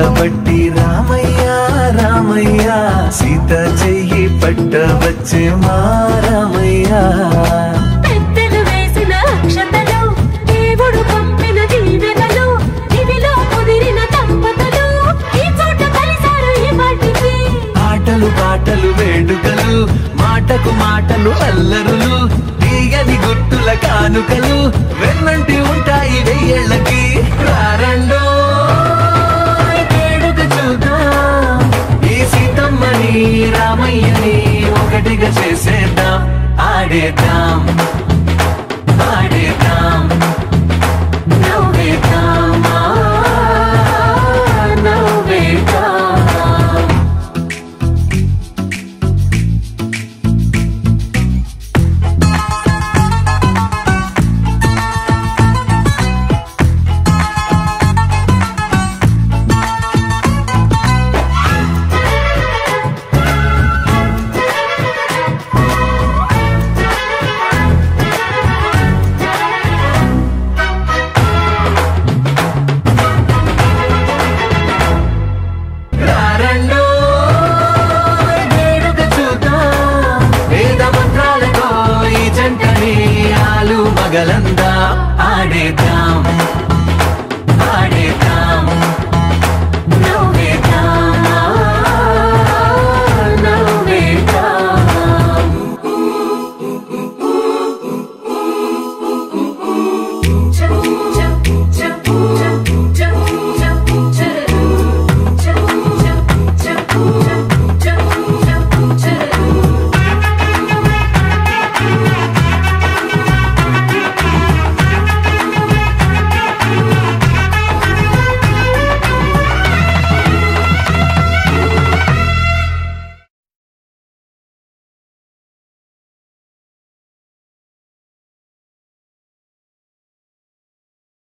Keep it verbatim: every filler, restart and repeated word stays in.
పట్టబట్టి రామయ్య రామయ్య సీత చెయ్యి పట్టవచ్చే మా రామయ్య పెద్దలు వేసిన అక్షతలు దేవుడు పంపిన దీవెనలు ఇవిలో కుదిరిన దంపతులు ఈ చోట కలిసారు ఈ పాటికి ఆటలు పాటలు వేడుకలు మాటకు మాటలు అల్లరులు తీయని గుట్టుల కానుకలు వెన్నంటి ఉంటాయి వెయ్యేళ్ళకి రారండో రామయ్యని ఒకటిగా చేసేద్దాం ఆడేద్దాం ఆడేద్దాం నవ్వేద్దాం నవ్వేద్దాం गलंदा आड़े दाम।